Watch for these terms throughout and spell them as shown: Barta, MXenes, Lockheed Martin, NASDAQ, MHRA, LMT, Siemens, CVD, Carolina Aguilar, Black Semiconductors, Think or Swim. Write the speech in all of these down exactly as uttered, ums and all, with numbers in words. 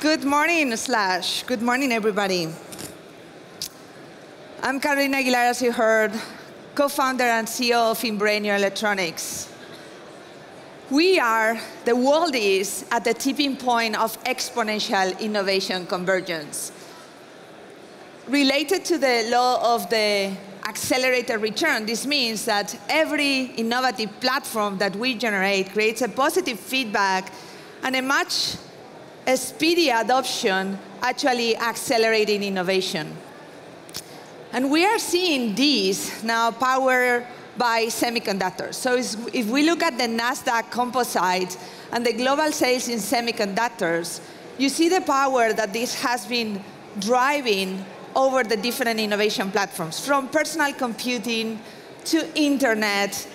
Good morning, Slash. Good morning, everybody. I'm Carolina Aguilar, as you heard, co-founder and C E O of INBRAIN Neuroelectronics. We are, the world is, at the tipping point of exponential innovation convergence. Related to the law of the accelerated return, this means that every innovative platform that we generate creates a positive feedback and a much a speedy adoption, actually accelerating innovation. And we are seeing these now powered by semiconductors. So if we look at the NASDAQ composite and the global sales in semiconductors, you see the power that this has been driving over the different innovation platforms, from personal computing to internet,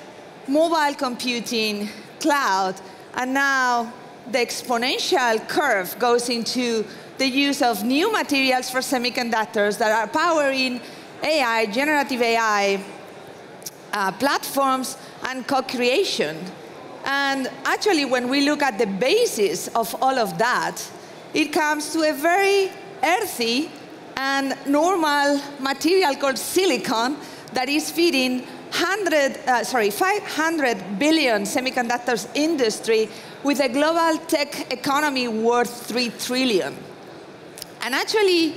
mobile computing, cloud, and now the exponential curve goes into the use of new materials for semiconductors that are powering A I, generative A I uh, platforms, and co-creation. And actually, when we look at the basis of all of that, it comes to a very earthy and normal material called silicon that is feeding one hundred, uh, sorry, five hundred billion semiconductors industry with a global tech economy worth three trillion. And actually,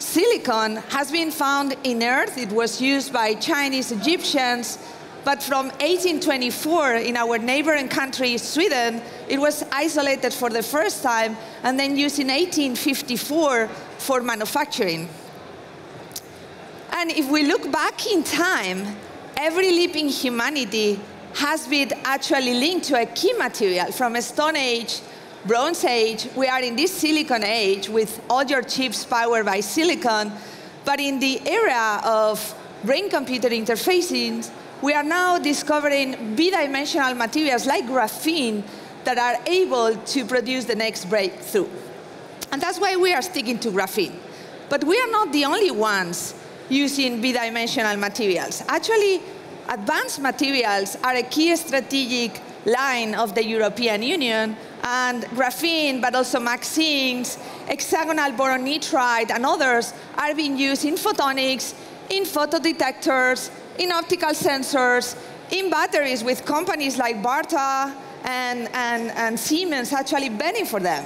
silicon has been found in Earth. It was used by Chinese Egyptians, but from eighteen twenty-four in our neighboring country, Sweden, it was isolated for the first time and then used in eighteen fifty-four for manufacturing. And if we look back in time, every leap in humanity has been actually linked to a key material. From a Stone Age, Bronze Age, we are in this silicon age with all your chips powered by silicon. But in the era of brain-computer interfacing, we are now discovering bidimensional materials like graphene that are able to produce the next breakthrough. And that's why we are sticking to graphene. But we are not the only ones using bidimensional materials. Actually, advanced materials are a key strategic line of the European Union, and graphene, but also MXenes, hexagonal boron nitride, and others are being used in photonics, in photodetectors, in optical sensors, in batteries with companies like Barta and, and, and Siemens actually betting for them.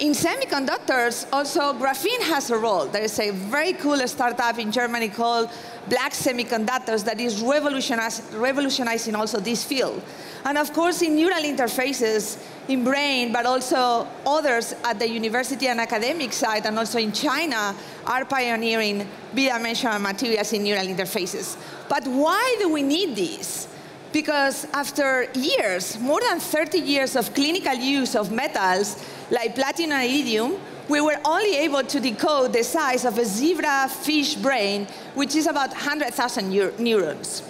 In semiconductors, also, graphene has a role. There is a very cool startup in Germany called Black Semiconductors that is revolutionizing also this field. And of course, in neural interfaces, in brain, but also others at the university and academic side, and also in China, are pioneering bidimensional materials in neural interfaces. But why do we need these? Because after years, more than thirty years of clinical use of metals, like platinum and iridium, we were only able to decode the size of a zebra fish brain, which is about one hundred thousand neurons.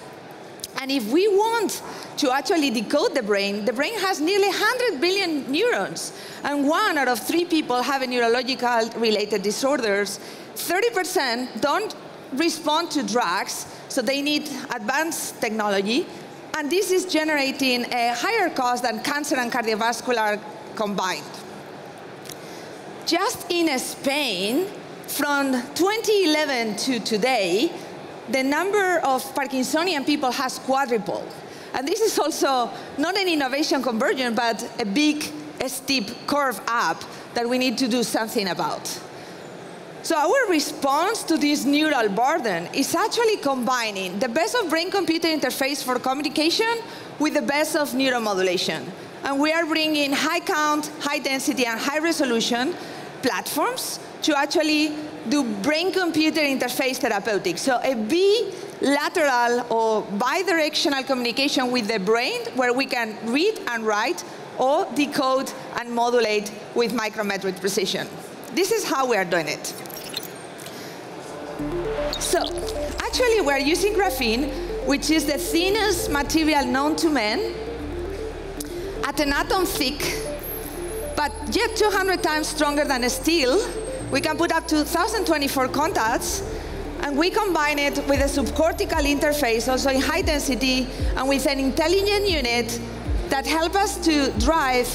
And if we want to actually decode the brain, the brain has nearly one hundred billion neurons. And one out of three people have neurological related disorders. thirty percent don't respond to drugs, so they need advanced technology. And this is generating a higher cost than cancer and cardiovascular combined. Just in Spain, from twenty eleven to today, the number of Parkinsonian people has quadrupled. And this is also not an innovation convergence, but a big, a steep curve up that we need to do something about. So our response to this neural burden is actually combining the best of brain-computer interface for communication with the best of neuromodulation. And we are bringing high count, high density, and high resolution platforms to actually do brain-computer interface therapeutics. So a bilateral or bidirectional communication with the brain where we can read and write or decode and modulate with micrometric precision. This is how we are doing it. So actually, we're using graphene, which is the thinnest material known to man, at an atom thick, but yet two hundred times stronger than steel. We can put up to one thousand twenty-four contacts, and we combine it with a subcortical interface, also in high density, and with an intelligent unit that helps us to drive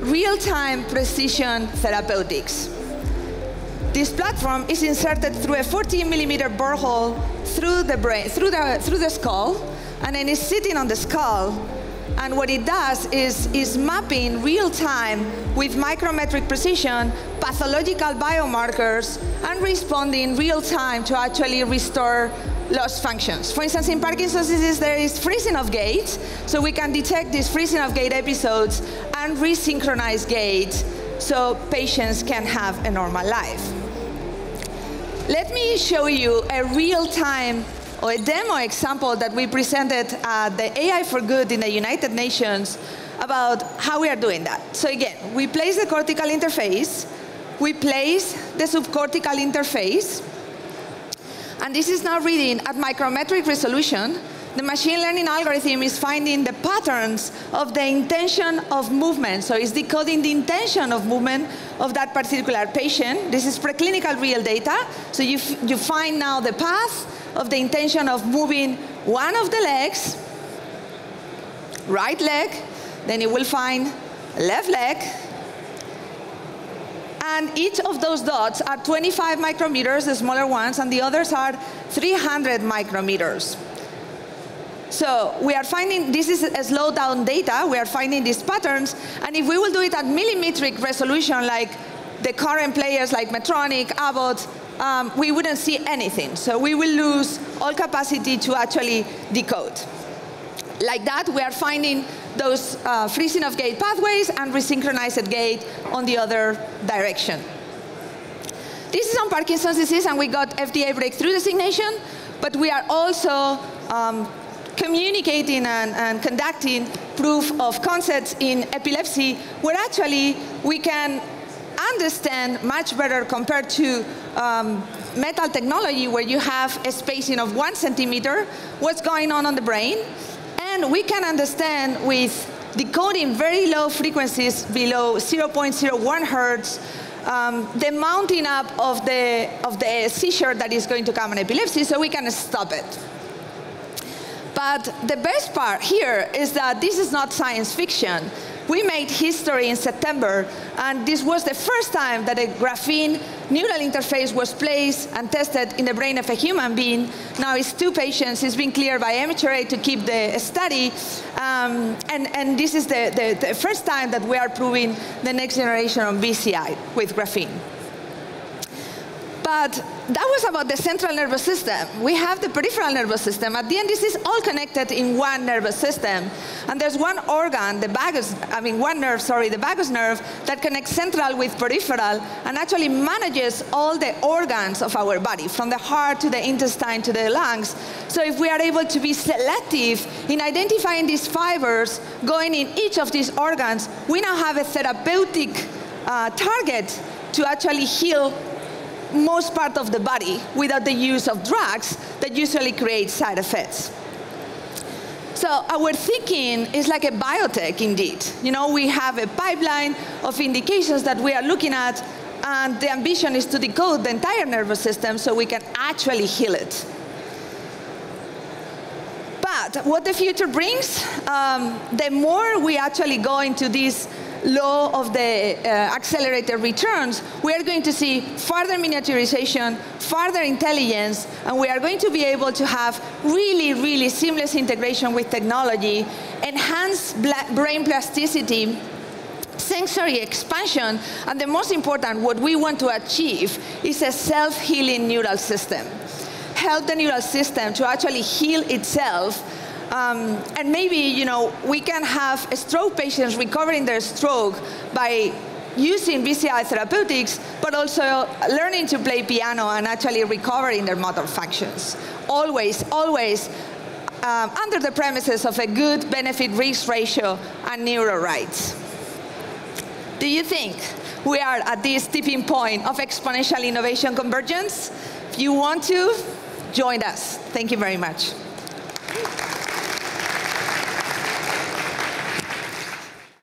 real-time precision therapeutics. This platform is inserted through a fourteen millimeter borehole through the brain, through the through the skull, and then it's sitting on the skull. And what it does is, is mapping real-time with micrometric precision pathological biomarkers and responding real-time to actually restore lost functions. For instance, in Parkinson's disease, there is freezing of gates, so we can detect these freezing of gate episodes and resynchronize gates so patients can have a normal life. Let me show you a real-time or a demo example that we presented at the A I for Good in the United Nations about how we are doing that. So again, we place the cortical interface, we place the subcortical interface, and this is now reading at micrometric resolution. The machine learning algorithm is finding the patterns of the intention of movement. So it's decoding the intention of movement of that particular patient. This is preclinical real data. So you, you find now the path of the intention of moving one of the legs, right leg, then you will find left leg. And each of those dots are twenty-five micrometers, the smaller ones, and the others are three hundred micrometers. So we are finding, this is a slow down data, we are finding these patterns, and if we will do it at millimetric resolution like the current players like Medtronic, Abbott, um, we wouldn't see anything. So we will lose all capacity to actually decode. Like that, we are finding those uh, freezing of gate pathways and resynchronized gate on the other direction. This is on Parkinson's disease, and we got F D A breakthrough designation, but we are also um, communicating and, and conducting proof of concepts in epilepsy, where actually we can understand much better compared to um, metal technology, where you have a spacing of one centimeter, what's going on on the brain, and we can understand with decoding very low frequencies below zero point zero one hertz, um, the mounting up of the, of the seizure that is going to come in epilepsy, so we can stop it. But the best part here is that this is not science fiction. We made history in September, and this was the first time that a graphene neural interface was placed and tested in the brain of a human being. Now it's two patients. It's been cleared by M H R A to keep the study. Um, and, and this is the, the, the first time that we are proving the next generation of B C I with graphene. But that was about the central nervous system. We have the peripheral nervous system. At the end, this is all connected in one nervous system. And there's one organ, the vagus, I mean one nerve, sorry, the vagus nerve, that connects central with peripheral and actually manages all the organs of our body, from the heart to the intestine to the lungs. So if we are able to be selective in identifying these fibers going in each of these organs, we now have a therapeutic uh, target to actually heal most part of the body without the use of drugs that usually create side effects. So our thinking is like a biotech indeed. You know, we have a pipeline of indications that we are looking at, and the ambition is to decode the entire nervous system so we can actually heal it. But what the future brings, um, the more we actually go into this law of the uh, accelerated returns, we are going to see further miniaturization, further intelligence, and we are going to be able to have really, really seamless integration with technology, enhanced brain plasticity, sensory expansion, and the most important, what we want to achieve is a self-healing neural system. Help the neural system to actually heal itself. Um, and maybe, you know, we can have stroke patients recovering their stroke by using B C I therapeutics, but also learning to play piano and actually recovering their motor functions. Always, always um, under the premises of a good benefit-risk ratio and neuro rights. Do you think we are at this tipping point of exponential innovation convergence? If you want to, join us. Thank you very much.